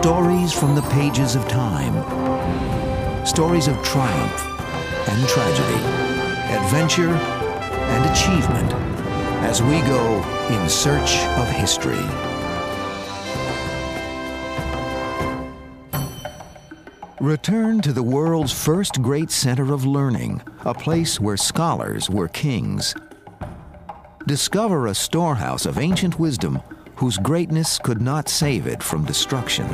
Stories from the pages of time. Stories of triumph and tragedy, adventure and achievement as we go in search of history. Return to the world's first great center of learning, a place where scholars were kings. Discover a storehouse of ancient wisdom whose greatness could not save it from destruction.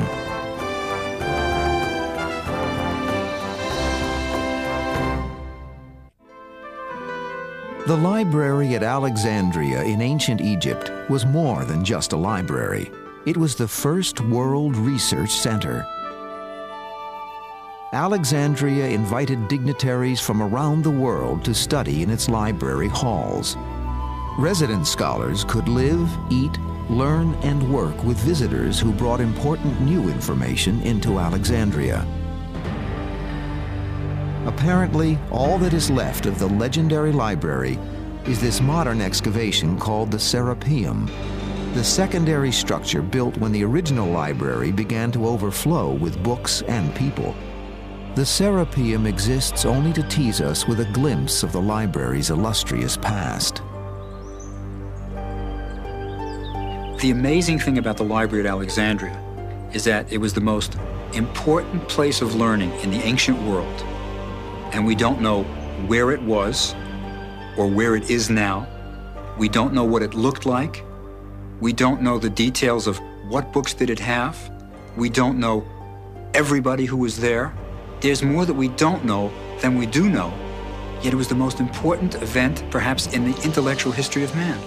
The library at Alexandria in ancient Egypt was more than just a library. It was the first world research center. Alexandria invited dignitaries from around the world to study in its library halls. Resident scholars could live, eat, learn, and work with visitors who brought important new information into Alexandria. Apparently, all that is left of the legendary library is this modern excavation called the Serapeum, the secondary structure built when the original library began to overflow with books and people. The Serapeum exists only to tease us with a glimpse of the library's illustrious past. The amazing thing about the library at Alexandria is that it was the most important place of learning in the ancient world. And we don't know where it was or where it is now. We don't know what it looked like. We don't know the details of what books did it have. We don't know everybody who was there. There's more that we don't know than we do know. Yet it was the most important event, perhaps, in the intellectual history of man.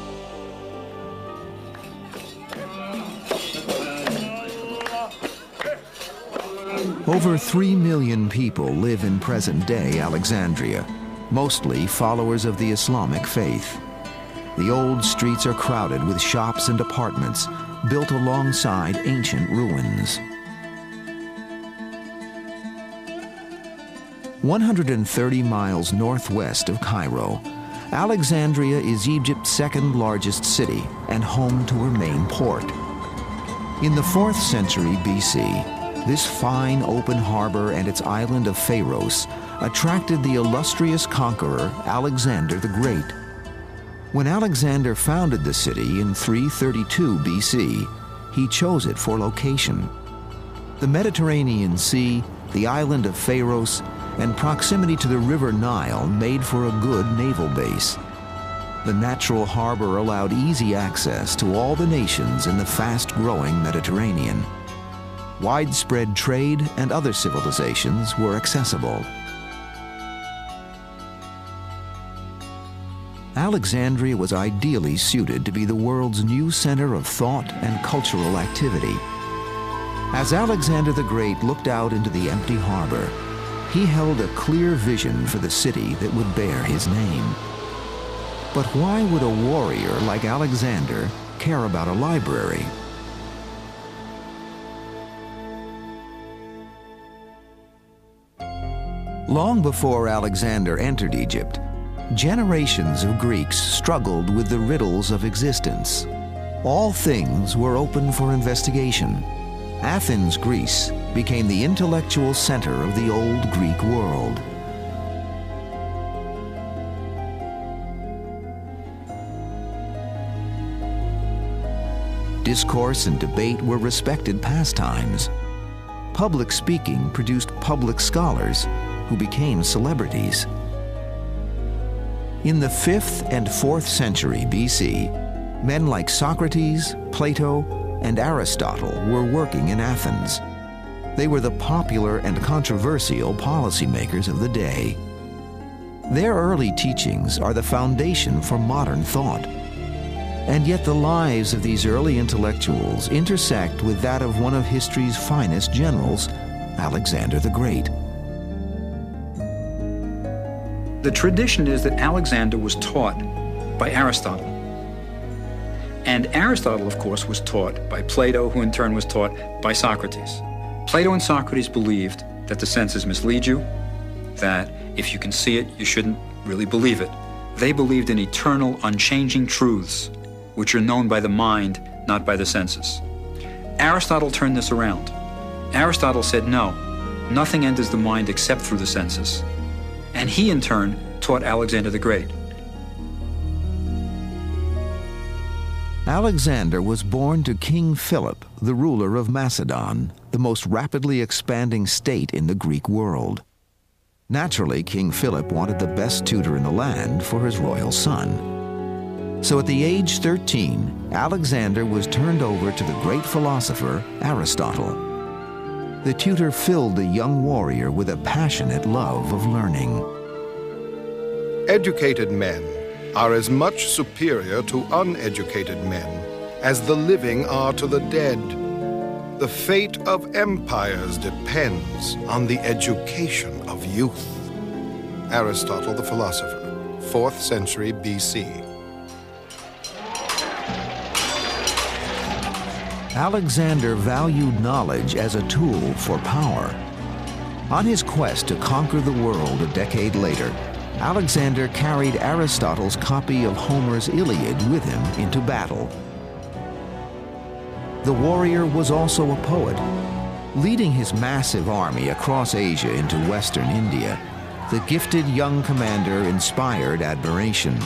Over 3 million people live in present-day Alexandria, mostly followers of the Islamic faith. The old streets are crowded with shops and apartments built alongside ancient ruins. 130 miles northwest of Cairo, Alexandria is Egypt's second largest city and home to her main port. In the 4th century BC, this fine open harbor and its island of Pharos attracted the illustrious conqueror Alexander the Great. When Alexander founded the city in 332 BC, he chose it for location. The Mediterranean Sea, the island of Pharos, and proximity to the River Nile made for a good naval base. The natural harbor allowed easy access to all the nations in the fast-growing Mediterranean. Widespread trade and other civilizations were accessible. Alexandria was ideally suited to be the world's new center of thought and cultural activity. As Alexander the Great looked out into the empty harbor, he held a clear vision for the city that would bear his name. But why would a warrior like Alexander care about a library? Long before Alexander entered Egypt, generations of Greeks struggled with the riddles of existence. All things were open for investigation. Athens, Greece, became the intellectual center of the old Greek world. Discourse and debate were respected pastimes. Public speaking produced public scholars who became celebrities. In the 5th and 4th century BC, men like Socrates, Plato, and Aristotle were working in Athens. They were the popular and controversial policymakers of the day. Their early teachings are the foundation for modern thought. And yet the lives of these early intellectuals intersect with that of one of history's finest generals, Alexander the Great. The tradition is that Alexander was taught by Aristotle. And Aristotle, of course, was taught by Plato, who in turn was taught by Socrates. Plato and Socrates believed that the senses mislead you, that if you can see it, you shouldn't really believe it. They believed in eternal, unchanging truths, which are known by the mind, not by the senses. Aristotle turned this around. Aristotle said no, nothing enters the mind except through the senses. And he, in turn, taught Alexander the Great. Alexander was born to King Philip, the ruler of Macedon, the most rapidly expanding state in the Greek world. Naturally, King Philip wanted the best tutor in the land for his royal son. So at the age 13, Alexander was turned over to the great philosopher Aristotle. The tutor filled the young warrior with a passionate love of learning. Educated men are as much superior to uneducated men as the living are to the dead. The fate of empires depends on the education of youth. Aristotle the philosopher, 4th century BC. Alexander valued knowledge as a tool for power. On his quest to conquer the world a decade later, Alexander carried Aristotle's copy of Homer's Iliad with him into battle. The warrior was also a poet. Leading his massive army across Asia into Western India, the gifted young commander inspired admiration.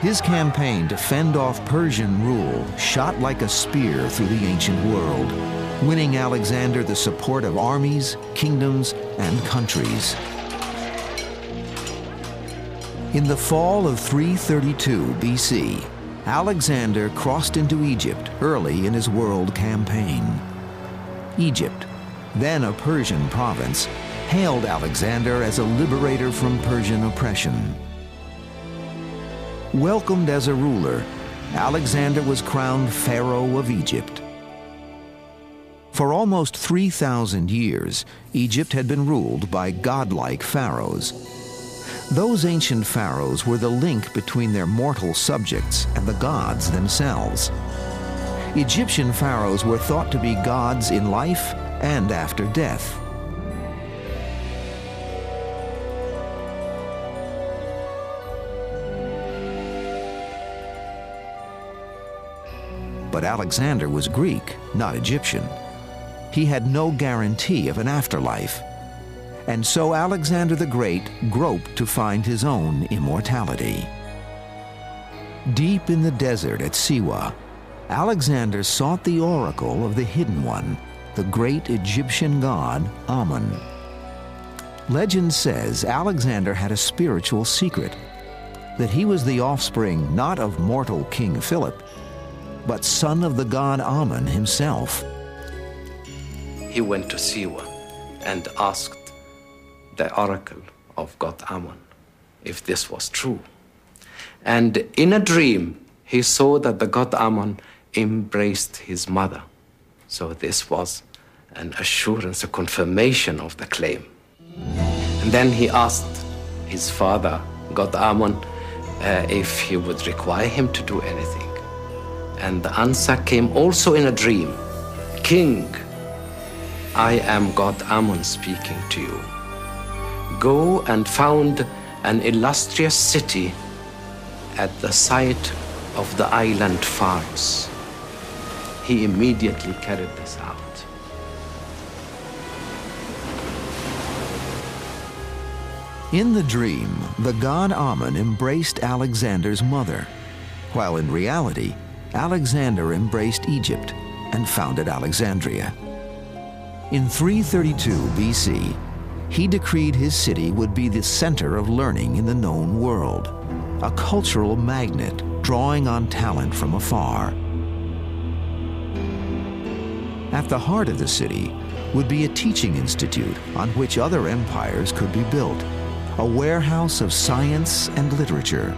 His campaign to fend off Persian rule shot like a spear through the ancient world, winning Alexander the support of armies, kingdoms, and countries. In the fall of 332 BC, Alexander crossed into Egypt early in his world campaign. Egypt, then a Persian province, hailed Alexander as a liberator from Persian oppression. Welcomed as a ruler, Alexander was crowned Pharaoh of Egypt. For almost 3,000 years, Egypt had been ruled by godlike pharaohs. Those ancient pharaohs were the link between their mortal subjects and the gods themselves. Egyptian pharaohs were thought to be gods in life and after death. But Alexander was Greek, not Egyptian. He had no guarantee of an afterlife. And so Alexander the Great groped to find his own immortality. Deep in the desert at Siwa, Alexander sought the oracle of the Hidden One, the great Egyptian god Amun. Legend says Alexander had a spiritual secret, that he was the offspring not of mortal King Philip, but son of the god Amun himself. He went to Siwa and asked the oracle of god Amun if this was true. And in a dream, he saw that the god Amun embraced his mother. So this was an assurance, a confirmation of the claim. And then he asked his father, god Amun, if he would require him to do anything. And the answer came also in a dream. King, I am god Amun speaking to you. Go and found an illustrious city at the site of the island Pharos. He immediately carried this out. In the dream, the god Amun embraced Alexander's mother, while in reality, Alexander embraced Egypt and founded Alexandria. In 332 BC, he decreed his city would be the center of learning in the known world, a cultural magnet drawing on talent from afar. At the heart of the city would be a teaching institute on which other empires could be built, a warehouse of science and literature.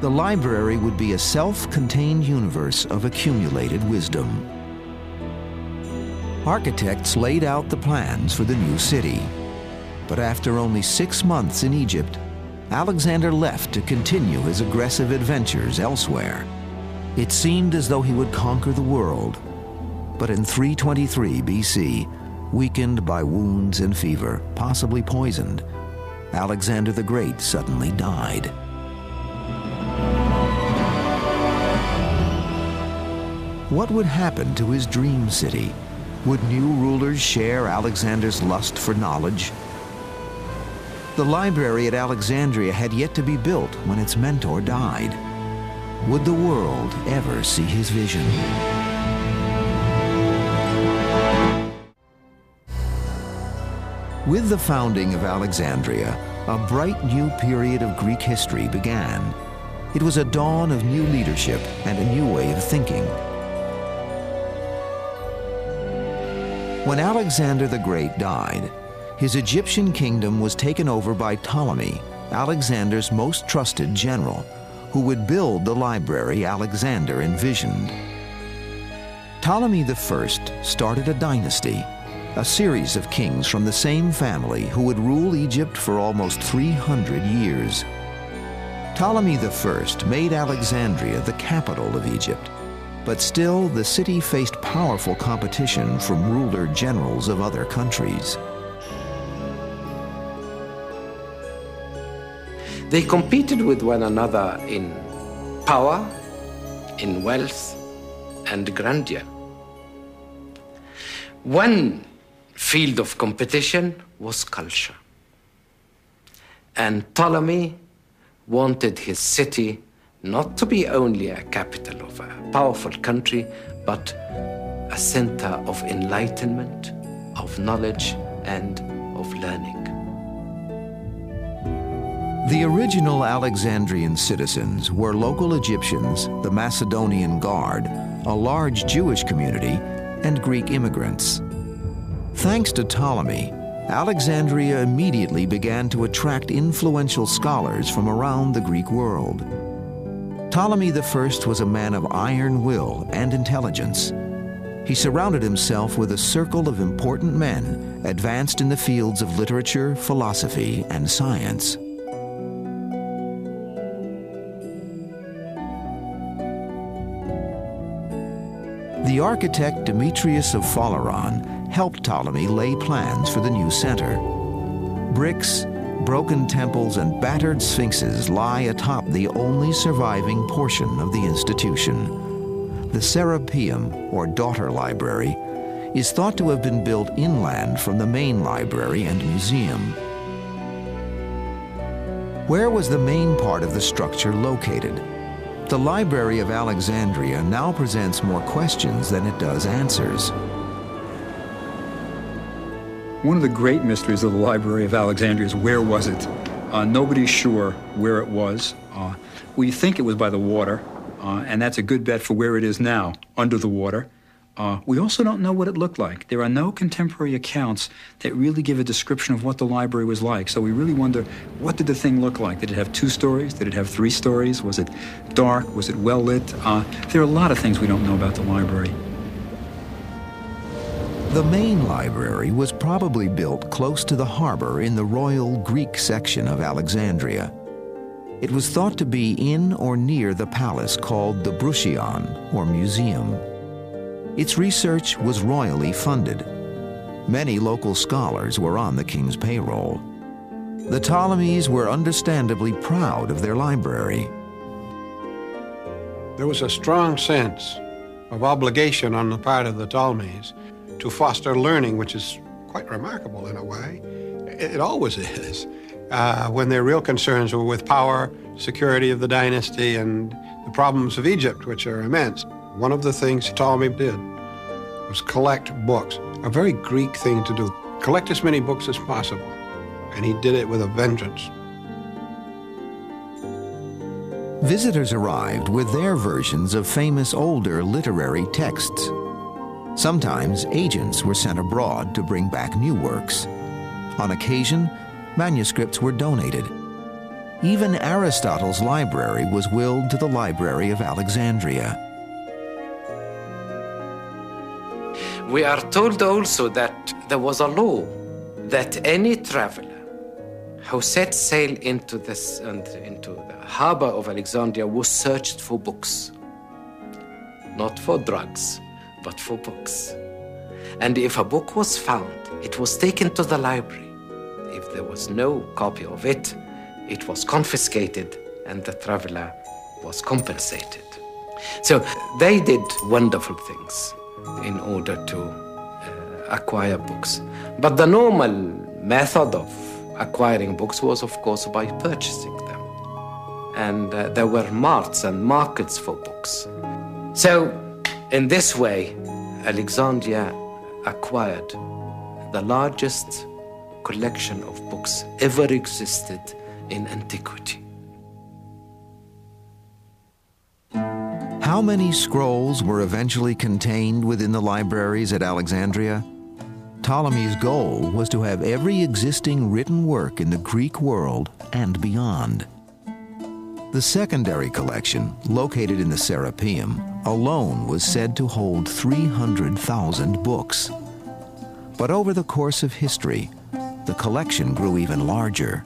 The library would be a self-contained universe of accumulated wisdom. Architects laid out the plans for the new city. But after only 6 months in Egypt, Alexander left to continue his aggressive adventures elsewhere. It seemed as though he would conquer the world. But in 323 BC, weakened by wounds and fever, possibly poisoned, Alexander the Great suddenly died. What would happen to his dream city? Would new rulers share Alexander's lust for knowledge? The library at Alexandria had yet to be built when its mentor died. Would the world ever see his vision? With the founding of Alexandria, a bright new period of Greek history began. It was a dawn of new leadership and a new way of thinking. When Alexander the Great died, his Egyptian kingdom was taken over by Ptolemy, Alexander's most trusted general, who would build the library Alexander envisioned. Ptolemy I started a dynasty, a series of kings from the same family who would rule Egypt for almost 300 years. Ptolemy I made Alexandria the capital of Egypt, but still the city faced powerful competition from ruler generals of other countries. They competed with one another in power, in wealth, and grandeur. One field of competition was culture. And Ptolemy wanted his city not to be only a capital of a powerful country, but a center of enlightenment, of knowledge, and of learning. The original Alexandrian citizens were local Egyptians, the Macedonian Guard, a large Jewish community, and Greek immigrants. Thanks to Ptolemy, Alexandria immediately began to attract influential scholars from around the Greek world. Ptolemy I was a man of iron will and intelligence. He surrounded himself with a circle of important men advanced in the fields of literature, philosophy, and science. The architect Demetrius of Phaleron helped Ptolemy lay plans for the new center. Bricks, broken temples, and battered sphinxes lie atop the only surviving portion of the institution. The Serapeum, or daughter library, is thought to have been built inland from the main library and museum. Where was the main part of the structure located? The Library of Alexandria now presents more questions than it does answers. One of the great mysteries of the Library of Alexandria is where was it? Nobody's sure where it was. We think it was by the water, and that's a good bet for where it is now, under the water. We also don't know what it looked like. There are no contemporary accounts that really give a description of what the library was like. So we really wonder, what did the thing look like? Did it have two stories? Did it have three stories? Was it dark? Was it well lit? There are a lot of things we don't know about the library. The main library was probably built close to the harbor in the Royal Greek section of Alexandria. It was thought to be in or near the palace called the Bruchion, or museum. Its research was royally funded. Many local scholars were on the king's payroll. The Ptolemies were understandably proud of their library. There was a strong sense of obligation on the part of the Ptolemies to foster learning, which is quite remarkable in a way. It always is, when their real concerns were with power, security of the dynasty, and the problems of Egypt, which are immense. One of the things Ptolemy did was collect books, a very Greek thing to do. Collect as many books as possible, and he did it with a vengeance. Visitors arrived with their versions of famous older literary texts. Sometimes agents were sent abroad to bring back new works. On occasion, manuscripts were donated. Even Aristotle's library was willed to the Library of Alexandria. We are told also that there was a law that any traveler who set sail into the harbor of Alexandria was searched for books. Not for drugs, but for books. And if a book was found, it was taken to the library. If there was no copy of it, it was confiscated and the traveler was compensated. So they did wonderful things in order to acquire books. But the normal method of acquiring books was, of course, by purchasing them. And there were marts and markets for books. So, in this way, Alexandria acquired the largest collection of books ever existed in antiquity. How many scrolls were eventually contained within the libraries at Alexandria? Ptolemy's goal was to have every existing written work in the Greek world and beyond. The secondary collection, located in the Serapeum, alone was said to hold 300,000 books. But over the course of history, the collection grew even larger.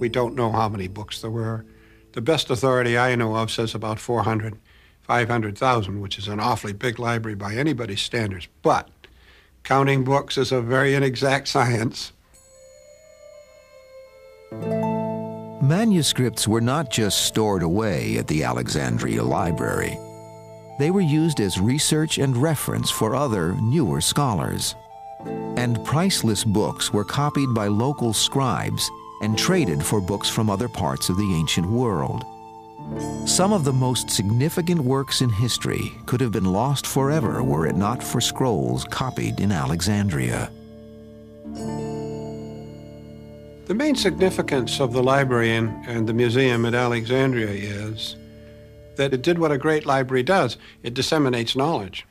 We don't know how many books there were. The best authority I know of says about 400, 500,000, which is an awfully big library by anybody's standards. But counting books is a very inexact science. Manuscripts were not just stored away at the Alexandria Library. They were used as research and reference for other, newer scholars. And priceless books were copied by local scribes and traded for books from other parts of the ancient world. Some of the most significant works in history could have been lost forever were it not for scrolls copied in Alexandria. The main significance of the library and the museum at Alexandria is that it did what a great library does. It disseminates knowledge.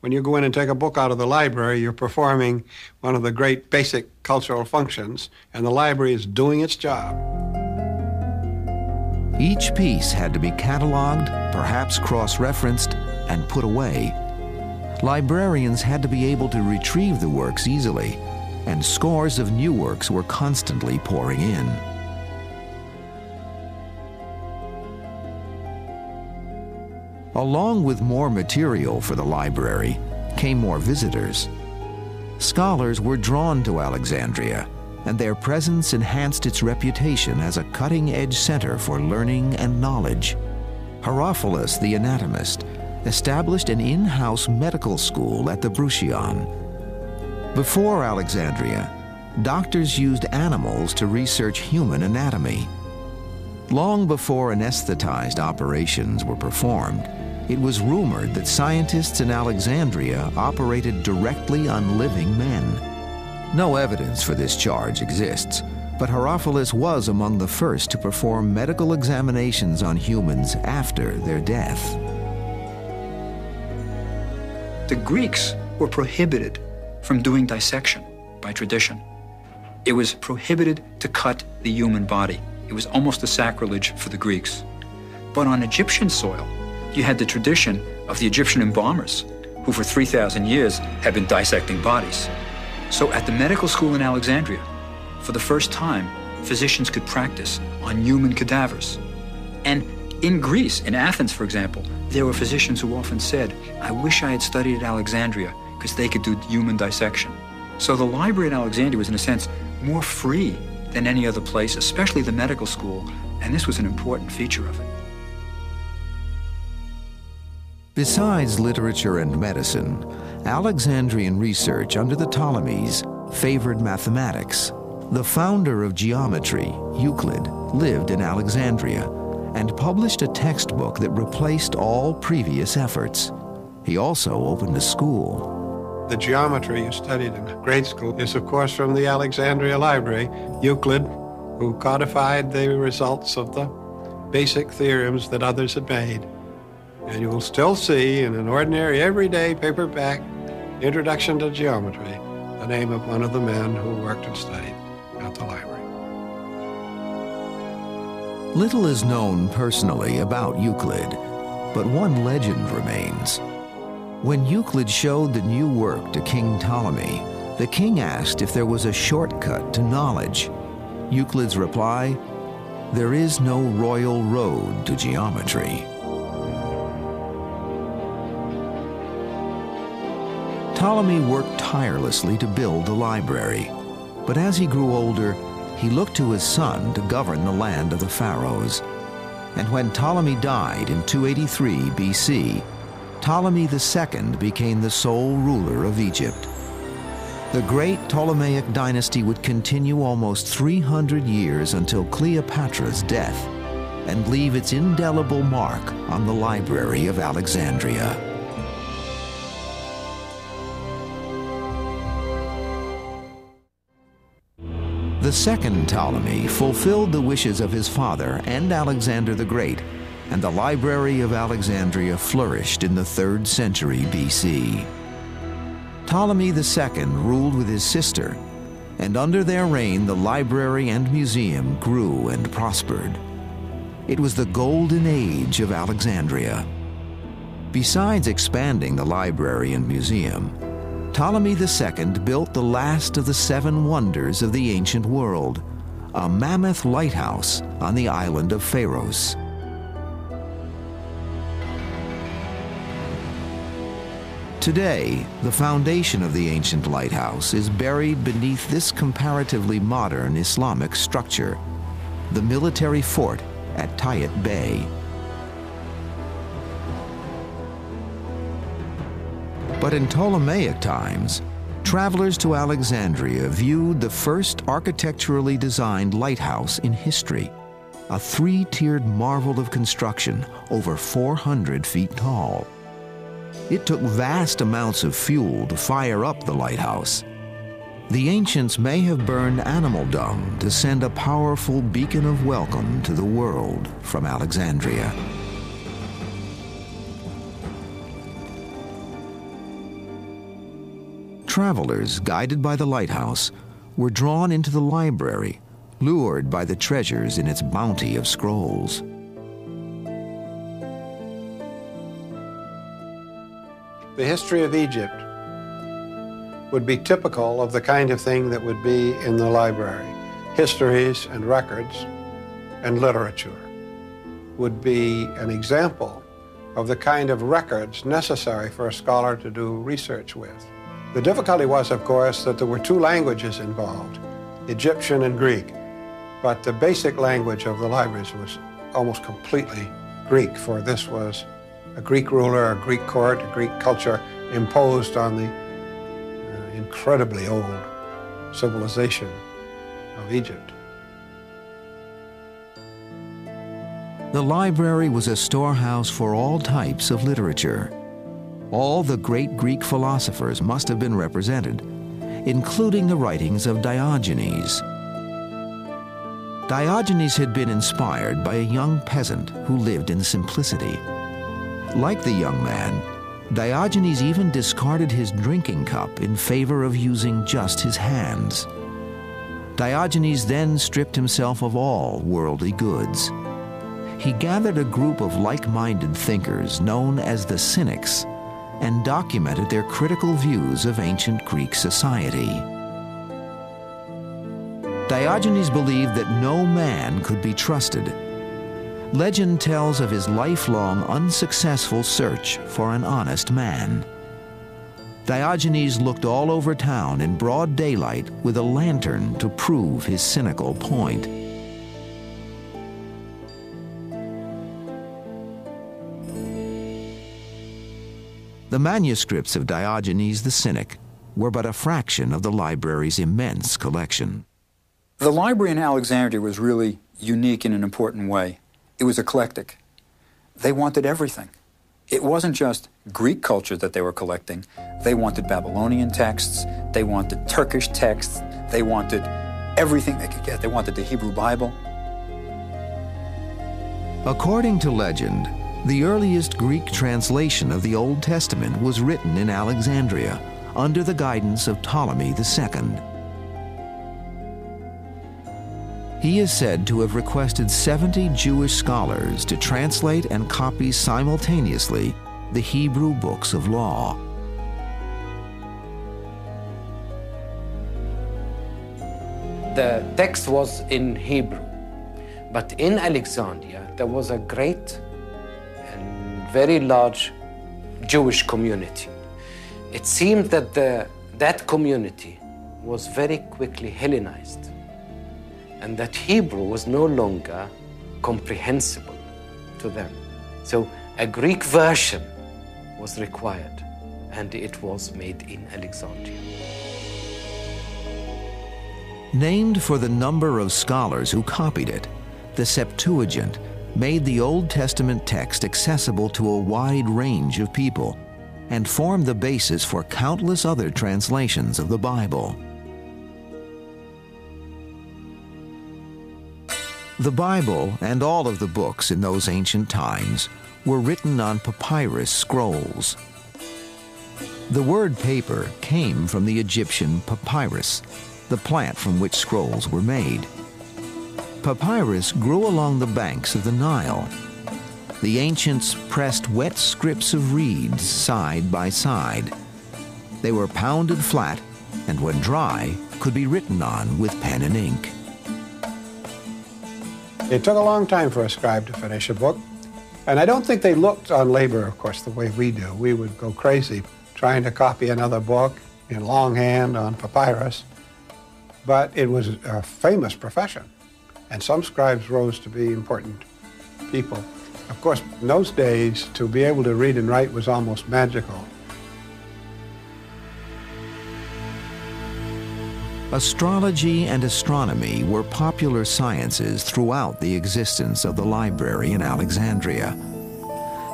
When you go in and take a book out of the library, you're performing one of the great basic cultural functions, and the library is doing its job. Each piece had to be cataloged, perhaps cross-referenced, and put away. Librarians had to be able to retrieve the works easily, and scores of new works were constantly pouring in. Along with more material for the library came more visitors. Scholars were drawn to Alexandria, and their presence enhanced its reputation as a cutting-edge center for learning and knowledge. Herophilus the anatomist established an in-house medical school at the Bruchion. Before Alexandria, doctors used animals to research human anatomy. Long before anesthetized operations were performed, it was rumored that scientists in Alexandria operated directly on living men. No evidence for this charge exists, but Herophilus was among the first to perform medical examinations on humans after their death. The Greeks were prohibited from doing dissection by tradition. It was prohibited to cut the human body. It was almost a sacrilege for the Greeks. But on Egyptian soil, you had the tradition of the Egyptian embalmers, who for 3,000 years had been dissecting bodies. So at the medical school in Alexandria, for the first time, physicians could practice on human cadavers. And in Greece, in Athens, for example, there were physicians who often said, "I wish I had studied at Alexandria, because they could do human dissection." So the library at Alexandria was, in a sense, more free than any other place, especially the medical school, and this was an important feature of it. Besides literature and medicine, Alexandrian research under the Ptolemies favored mathematics. The founder of geometry, Euclid, lived in Alexandria and published a textbook that replaced all previous efforts. He also opened a school. The geometry you studied in grade school is, of course, from the Alexandria Library. Euclid, who codified the results of the basic theorems that others had made. And you will still see in an ordinary, everyday paperback introduction to geometry the name of one of the men who worked and studied at the library. Little is known personally about Euclid, but one legend remains. When Euclid showed the new work to King Ptolemy, the king asked if there was a shortcut to knowledge. Euclid's reply, "There is no royal road to geometry." Ptolemy worked tirelessly to build the library, but as he grew older, he looked to his son to govern the land of the Pharos. And when Ptolemy died in 283 BC, Ptolemy II became the sole ruler of Egypt. The great Ptolemaic dynasty would continue almost 300 years until Cleopatra's death and leave its indelible mark on the library of Alexandria. The second Ptolemy fulfilled the wishes of his father and Alexander the Great, and the library of Alexandria flourished in the 3rd century BC. Ptolemy II ruled with his sister, and under their reign the library and museum grew and prospered. It was the golden age of Alexandria. Besides expanding the library and museum, Ptolemy II built the last of the 7 wonders of the ancient world, a mammoth lighthouse on the island of Pharos. Today, the foundation of the ancient lighthouse is buried beneath this comparatively modern Islamic structure, the military fort at Qaitbay. But in Ptolemaic times, travelers to Alexandria viewed the first architecturally designed lighthouse in history, a 3-tiered marvel of construction over 400 feet tall. It took vast amounts of fuel to fire up the lighthouse. The ancients may have burned animal dung to send a powerful beacon of welcome to the world from Alexandria. Travelers, guided by the lighthouse, were drawn into the library, lured by the treasures in its bounty of scrolls. The history of Egypt would be typical of the kind of thing that would be in the library. Histories and records and literature would be an example of the kind of records necessary for a scholar to do research with. The difficulty was, of course, that there were 2 languages involved, Egyptian and Greek, but the basic language of the libraries was almost completely Greek, for this was a Greek ruler, a Greek court, a Greek culture imposed on the incredibly old civilization of Egypt. The library was a storehouse for all types of literature. All the great Greek philosophers must have been represented, including the writings of Diogenes. Diogenes had been inspired by a young peasant who lived in simplicity. Like the young man, Diogenes even discarded his drinking cup in favor of using just his hands. Diogenes then stripped himself of all worldly goods. He gathered a group of like-minded thinkers known as the Cynics, and documented their critical views of ancient Greek society. Diogenes believed that no man could be trusted. Legend tells of his lifelong unsuccessful search for an honest man. Diogenes looked all over town in broad daylight with a lantern to prove his cynical point. The manuscripts of Diogenes the Cynic were but a fraction of the library's immense collection. The library in Alexandria was really unique in an important way. It was eclectic. They wanted everything. It wasn't just Greek culture that they were collecting. They wanted Babylonian texts. They wanted Turkish texts. They wanted everything they could get. They wanted the Hebrew Bible. According to legend, the earliest Greek translation of the Old Testament was written in Alexandria under the guidance of Ptolemy II. He is said to have requested 70 Jewish scholars to translate and copy simultaneously the Hebrew books of law. The text was in Hebrew, but in Alexandria there was a great very large Jewish community. It seemed that that community was very quickly Hellenized, and that Hebrew was no longer comprehensible to them. So a Greek version was required, and it was made in Alexandria. Named for the number of scholars who copied it, the Septuagint made the Old Testament text accessible to a wide range of people and formed the basis for countless other translations of the Bible. The Bible and all of the books in those ancient times were written on papyrus scrolls. The word paper came from the Egyptian papyrus, the plant from which scrolls were made. Papyrus grew along the banks of the Nile. The ancients pressed wet strips of reeds side by side. They were pounded flat and, when dry, could be written on with pen and ink. It took a long time for a scribe to finish a book, and I don't think they looked on labor, of course, the way we do. We would go crazy trying to copy another book in longhand on papyrus, but it was a famous profession, and some scribes rose to be important people. Of course, in those days, to be able to read and write was almost magical. Astrology and astronomy were popular sciences throughout the existence of the library in Alexandria.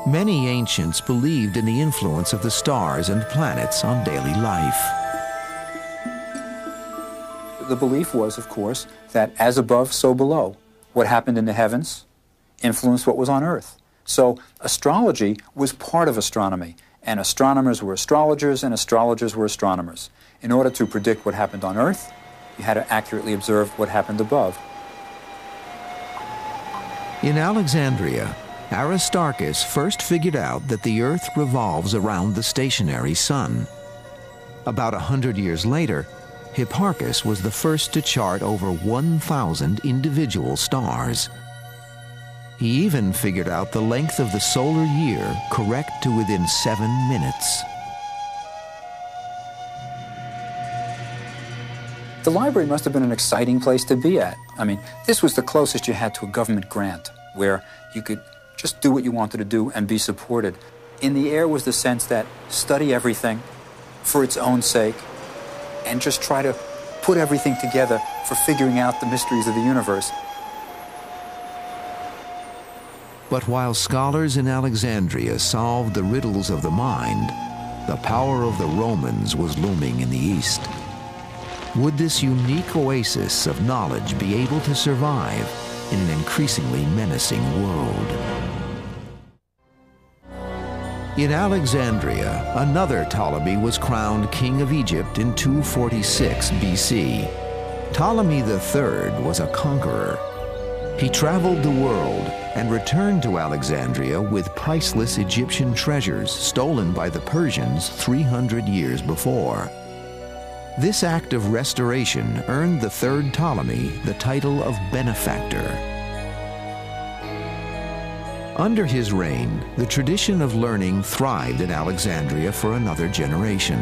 Many ancients believed in the influence of the stars and planets on daily life. The belief was, of course, that as above, so below. What happened in the heavens influenced what was on earth. So astrology was part of astronomy, and astronomers were astrologers, and astrologers were astronomers. In order to predict what happened on Earth, you had to accurately observe what happened above. In Alexandria, Aristarchus first figured out that the Earth revolves around the stationary sun. About 100 years later, Hipparchus was the first to chart over 1,000 individual stars. He even figured out the length of the solar year correct to within 7 minutes. The library must have been an exciting place to be at. I mean, this was the closest you had to a government grant, where you could just do what you wanted to do and be supported. In the air was the sense that study everything for its own sake and just try to put everything together for figuring out the mysteries of the universe. But while scholars in Alexandria solved the riddles of the mind, the power of the Romans was looming in the east. Would this unique oasis of knowledge be able to survive in an increasingly menacing world? In Alexandria, another Ptolemy was crowned king of Egypt in 246 BC. Ptolemy III was a conqueror. He traveled the world and returned to Alexandria with priceless Egyptian treasures stolen by the Persians 300 years before. This act of restoration earned the third Ptolemy the title of benefactor. Under his reign, the tradition of learning thrived in Alexandria for another generation.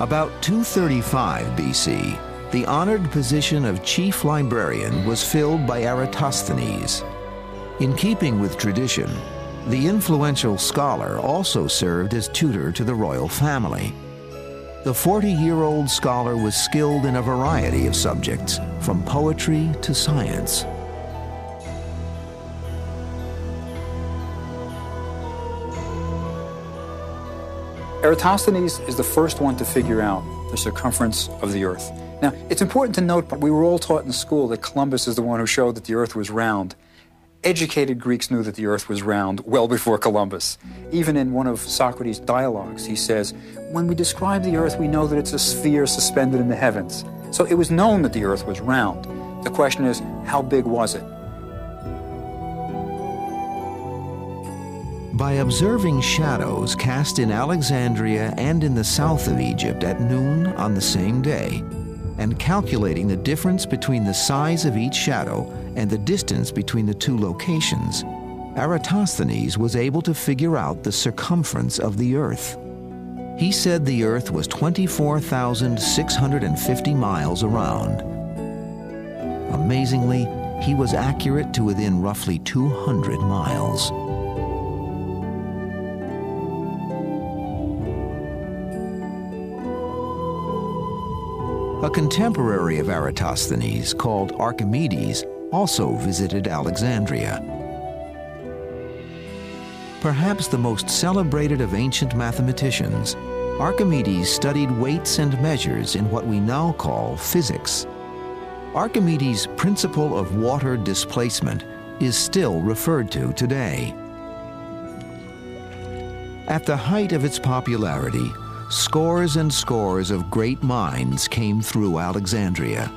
About 235 BC, the honored position of chief librarian was filled by Eratosthenes. In keeping with tradition, the influential scholar also served as tutor to the royal family. The 40-year-old scholar was skilled in a variety of subjects, from poetry to science. Eratosthenes is the first one to figure out the circumference of the Earth. Now, it's important to note that we were all taught in school that Columbus is the one who showed that the Earth was round. Educated Greeks knew that the Earth was round well before Columbus. Even in one of Socrates' dialogues, he says, when we describe the Earth, we know that it's a sphere suspended in the heavens. So it was known that the Earth was round. The question is, how big was it? By observing shadows cast in Alexandria and in the south of Egypt at noon on the same day, and calculating the difference between the size of each shadow and the distance between the two locations, Eratosthenes was able to figure out the circumference of the Earth. He said the Earth was 24,650 miles around. Amazingly, he was accurate to within roughly 200 miles. A contemporary of Eratosthenes called Archimedes also visited Alexandria. Perhaps the most celebrated of ancient mathematicians, Archimedes studied weights and measures in what we now call physics. Archimedes' principle of water displacement is still referred to today. At the height of its popularity, scores and scores of great minds came through Alexandria.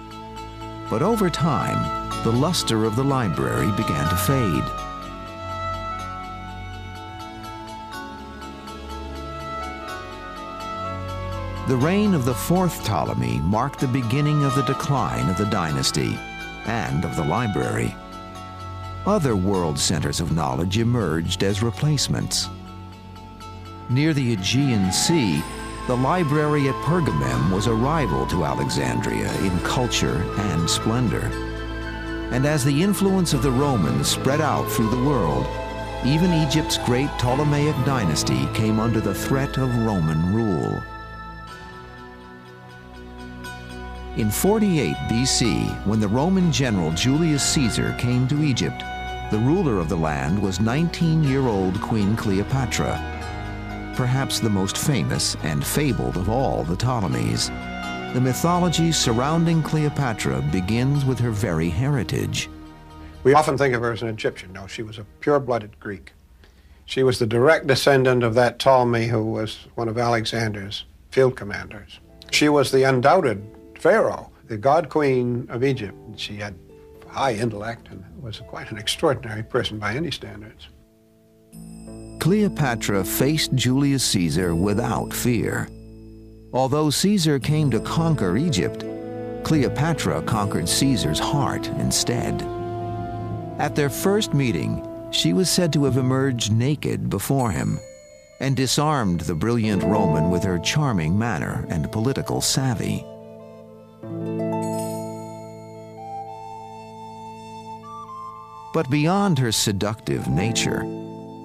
But over time, the luster of the library began to fade. The reign of the fourth Ptolemy marked the beginning of the decline of the dynasty and of the library. Other world centers of knowledge emerged as replacements. Near the Aegean Sea, the library at Pergamum was a rival to Alexandria in culture and splendor. And as the influence of the Romans spread out through the world, even Egypt's great Ptolemaic dynasty came under the threat of Roman rule. In 48 BC, when the Roman general Julius Caesar came to Egypt, the ruler of the land was 19-year-old Queen Cleopatra, perhaps the most famous and fabled of all the Ptolemies. The mythology surrounding Cleopatra begins with her very heritage. We often think of her as an Egyptian. No, she was a pure-blooded Greek. She was the direct descendant of that Ptolemy who was one of Alexander's field commanders. She was the undoubted pharaoh, the god-queen of Egypt. She had high intellect and was quite an extraordinary person by any standards. Cleopatra faced Julius Caesar without fear. Although Caesar came to conquer Egypt, Cleopatra conquered Caesar's heart instead. At their first meeting, she was said to have emerged naked before him and disarmed the brilliant Roman with her charming manner and political savvy. But beyond her seductive nature,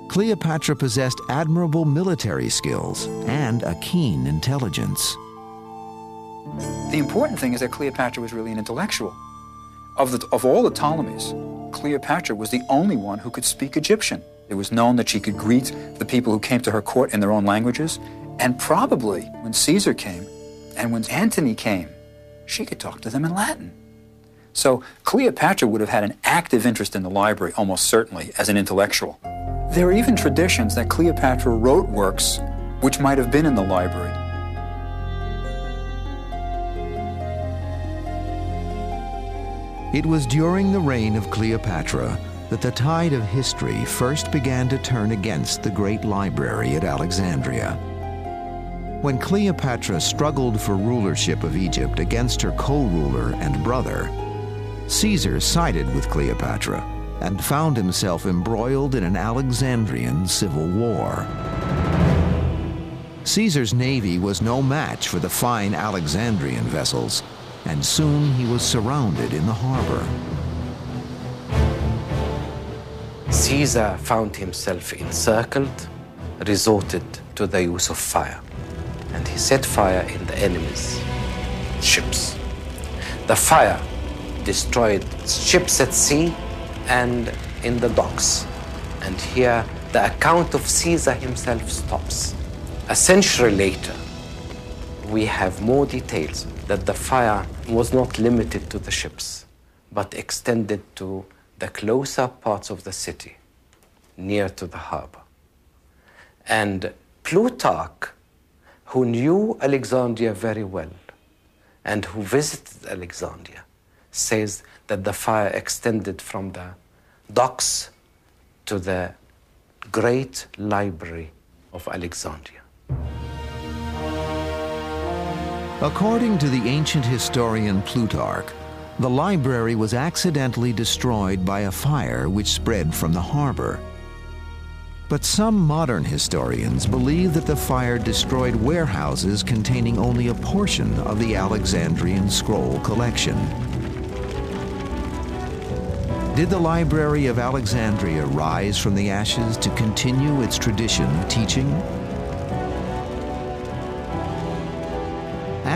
Cleopatra possessed admirable military skills and a keen intelligence. The important thing is that Cleopatra was really an intellectual. Of all the Ptolemies, Cleopatra was the only one who could speak Egyptian. It was known that she could greet the people who came to her court in their own languages, and probably when Caesar came and when Antony came, she could talk to them in Latin. So Cleopatra would have had an active interest in the library, almost certainly, as an intellectual. There are even traditions that Cleopatra wrote works which might have been in the library. It was during the reign of Cleopatra that the tide of history first began to turn against the great library at Alexandria. When Cleopatra struggled for rulership of Egypt against her co-ruler and brother, Caesar sided with Cleopatra and found himself embroiled in an Alexandrian civil war. Caesar's navy was no match for the fine Alexandrian vessels, and soon he was surrounded in the harbor. Caesar found himself encircled, resorted to the use of fire, and he set fire in the enemy's ships. The fire destroyed ships at sea and in the docks. And here, the account of Caesar himself stops. A century later, we have more details that the fire was not limited to the ships, but extended to the closer parts of the city, near to the harbor. And Plutarch, who knew Alexandria very well, and who visited Alexandria, says that the fire extended from the docks to the great library of Alexandria. According to the ancient historian Plutarch, the library was accidentally destroyed by a fire which spread from the harbor. But some modern historians believe that the fire destroyed warehouses containing only a portion of the Alexandrian scroll collection. Did the Library of Alexandria rise from the ashes to continue its tradition of teaching?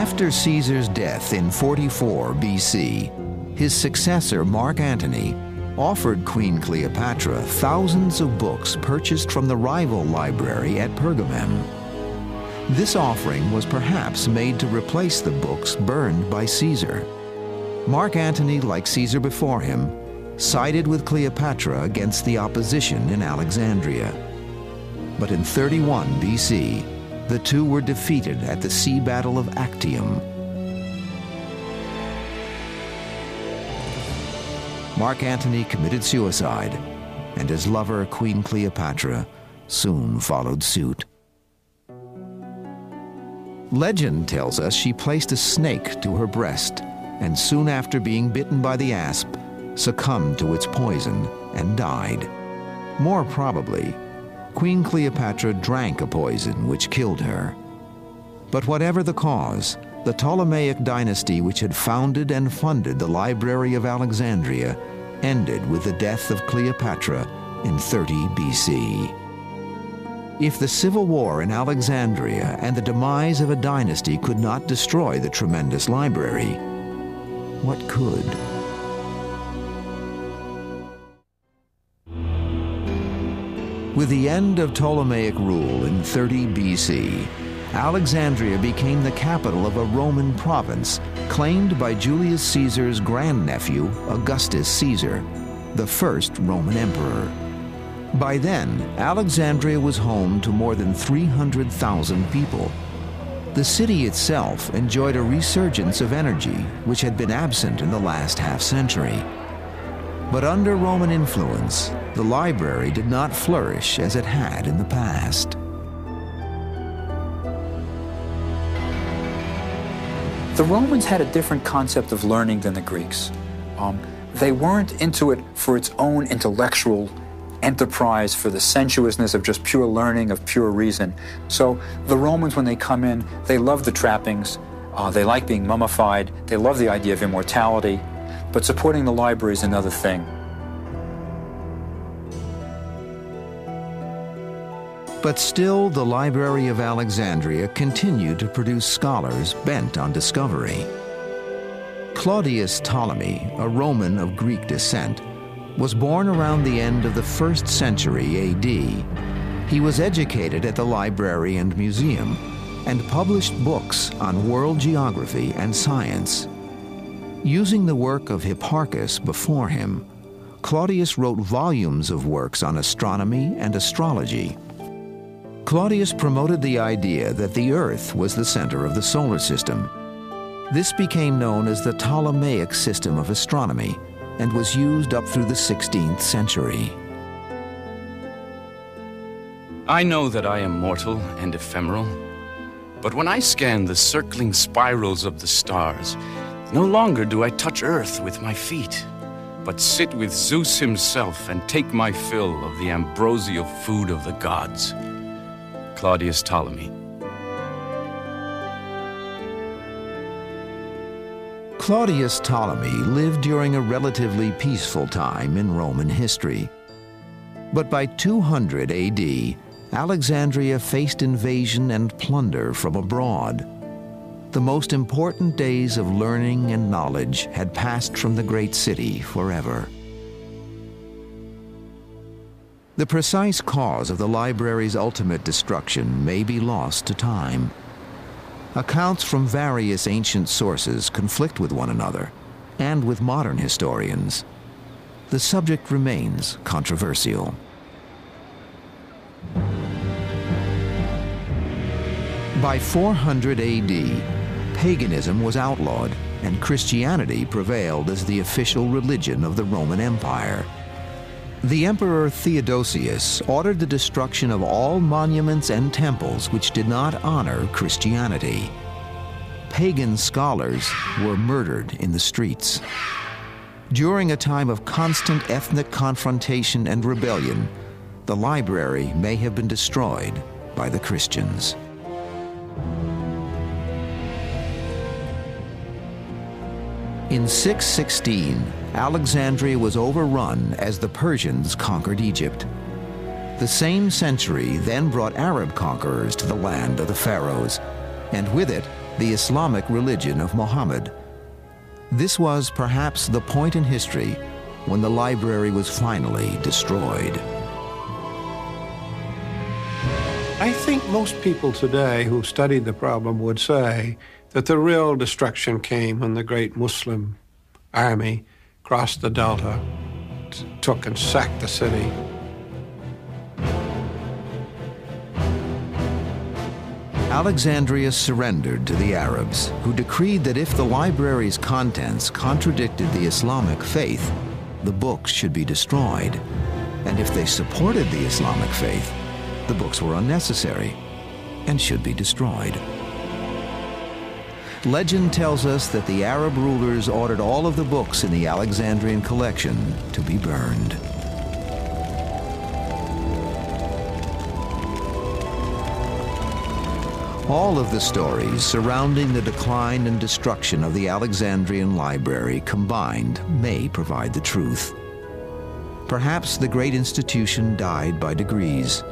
After Caesar's death in 44 BC, his successor Mark Antony offered Queen Cleopatra thousands of books purchased from the rival library at Pergamum. This offering was perhaps made to replace the books burned by Caesar. Mark Antony, like Caesar before him, sided with Cleopatra against the opposition in Alexandria. But in 31 BC, the two were defeated at the sea battle of Actium. Mark Antony committed suicide, and his lover, Queen Cleopatra, soon followed suit. Legend tells us she placed a snake to her breast, and soon after being bitten by the asp, succumbed to its poison and died. More probably, Queen Cleopatra drank a poison which killed her. But whatever the cause, the Ptolemaic dynasty, which had founded and funded the Library of Alexandria, ended with the death of Cleopatra in 30 BC. If the civil war in Alexandria and the demise of a dynasty could not destroy the tremendous library, what could? With the end of Ptolemaic rule in 30 BC, Alexandria became the capital of a Roman province claimed by Julius Caesar's grandnephew, Augustus Caesar, the first Roman emperor. By then, Alexandria was home to more than 300,000 people. The city itself enjoyed a resurgence of energy which had been absent in the last half-century. But under Roman influence, the library did not flourish as it had in the past. The Romans had a different concept of learning than the Greeks. They weren't into it for its own intellectual enterprise, for the sensuousness of just pure learning, of pure reason. So the Romans, when they come in, they love the trappings, they like being mummified, they love the idea of immortality, but supporting the library is another thing. But still, the Library of Alexandria continued to produce scholars bent on discovery. Claudius Ptolemy, a Roman of Greek descent, was born around the end of the 1st century AD. He was educated at the library and museum and published books on world geography and science. Using the work of Hipparchus before him, Claudius wrote volumes of works on astronomy and astrology. Claudius promoted the idea that the Earth was the center of the solar system. This became known as the Ptolemaic system of astronomy, and was used up through the 16th century. I know that I am mortal and ephemeral, but when I scan the circling spirals of the stars, no longer do I touch earth with my feet, but sit with Zeus himself and take my fill of the ambrosial food of the gods. Claudius Ptolemy. Claudius Ptolemy lived during a relatively peaceful time in Roman history. But by 200 AD, Alexandria faced invasion and plunder from abroad. The most important days of learning and knowledge had passed from the great city forever. The precise cause of the library's ultimate destruction may be lost to time. Accounts from various ancient sources conflict with one another and with modern historians. The subject remains controversial. By 400 AD, paganism was outlawed and Christianity prevailed as the official religion of the Roman Empire. The Emperor Theodosius ordered the destruction of all monuments and temples which did not honor Christianity. Pagan scholars were murdered in the streets. During a time of constant ethnic confrontation and rebellion, the library may have been destroyed by the Christians. In 616, Alexandria was overrun as the Persians conquered Egypt. The same century then brought Arab conquerors to the land of the Pharos, and with it, the Islamic religion of Muhammad. This was perhaps the point in history when the library was finally destroyed. I think most people today who study the problem would say that the real destruction came when the great Muslim army crossed the Delta, took and sacked the city. Alexandria surrendered to the Arabs, who decreed that if the library's contents contradicted the Islamic faith, the books should be destroyed, and if they supported the Islamic faith, the books were unnecessary and should be destroyed. Legend tells us that the Arab rulers ordered all of the books in the Alexandrian collection to be burned. All of the stories surrounding the decline and destruction of the Alexandrian library combined may provide the truth. Perhaps the great institution died by degrees.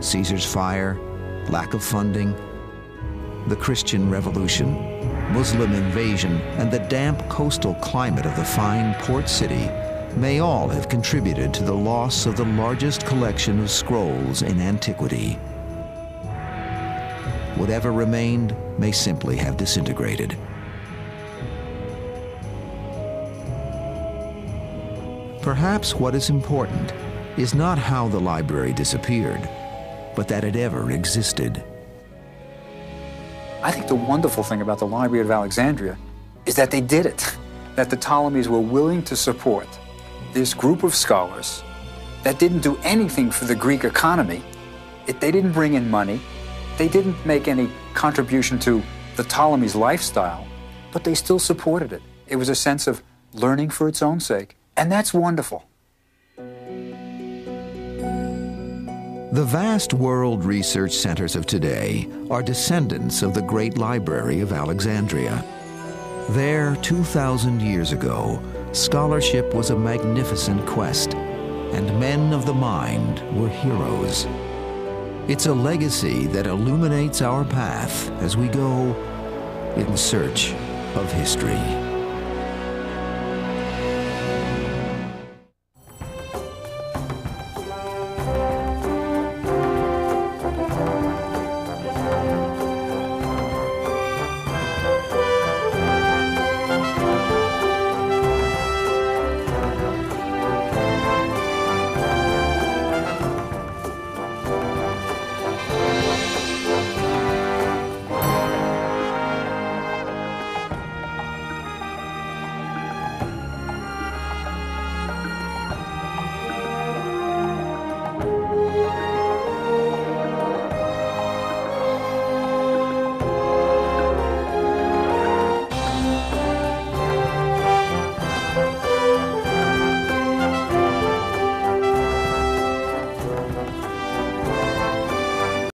Caesar's fire, lack of funding, the Christian Revolution, Muslim invasion, and the damp coastal climate of the fine port city may all have contributed to the loss of the largest collection of scrolls in antiquity. Whatever remained may simply have disintegrated. Perhaps what is important is not how the library disappeared, but that it ever existed. I think the wonderful thing about the Library of Alexandria is that they did it, that the Ptolemies were willing to support this group of scholars that didn't do anything for the Greek economy. They didn't bring in money. They didn't make any contribution to the Ptolemy's lifestyle, but they still supported it. It was a sense of learning for its own sake, and that's wonderful. The vast world research centers of today are descendants of the great library of Alexandria. There, 2,000 years ago, scholarship was a magnificent quest, and men of the mind were heroes. It's a legacy that illuminates our path as we go in search of history.